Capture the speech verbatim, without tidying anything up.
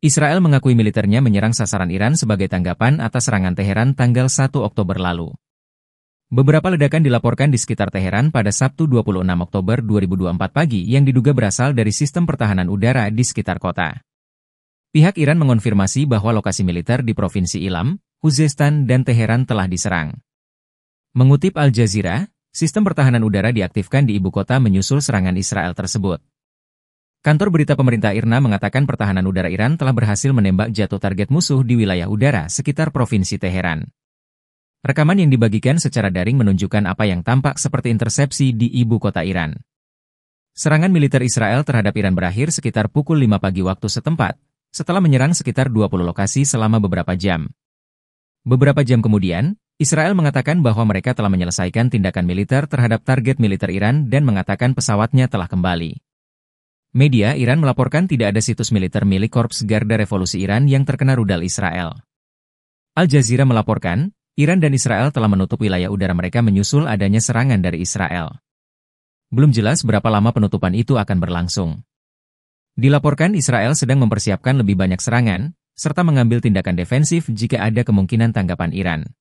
Israel mengakui militernya menyerang sasaran Iran sebagai tanggapan atas serangan Teheran tanggal satu Oktober lalu. Beberapa ledakan dilaporkan di sekitar Teheran pada Sabtu dua puluh enam Oktober dua ribu dua puluh empat pagi yang diduga berasal dari sistem pertahanan udara di sekitar kota. Pihak Iran mengonfirmasi bahwa lokasi militer di Provinsi Ilam, Khuzestan dan Teheran telah diserang. Mengutip Al Jazeera, sistem pertahanan udara diaktifkan di ibu kota menyusul serangan Israel tersebut. Kantor berita pemerintah Irna mengatakan pertahanan udara Iran telah berhasil menembak jatuh target musuh di wilayah udara sekitar Provinsi Teheran. Rekaman yang dibagikan secara daring menunjukkan apa yang tampak seperti intersepsi di ibu kota Iran. Serangan militer Israel terhadap Iran berakhir sekitar pukul lima pagi waktu setempat, setelah menyerang sekitar dua puluh lokasi selama beberapa jam. Beberapa jam kemudian, Israel mengatakan bahwa mereka telah menyelesaikan tindakan militer terhadap target militer Iran dan mengatakan pesawatnya telah kembali. Media Iran melaporkan tidak ada situs militer milik Korps Garda Revolusi Iran yang terkena rudal Israel. Al Jazeera melaporkan, Iran dan Israel telah menutup wilayah udara mereka menyusul adanya serangan dari Israel. Belum jelas berapa lama penutupan itu akan berlangsung. Dilaporkan Israel sedang mempersiapkan lebih banyak serangan, serta mengambil tindakan defensif jika ada kemungkinan tanggapan Iran.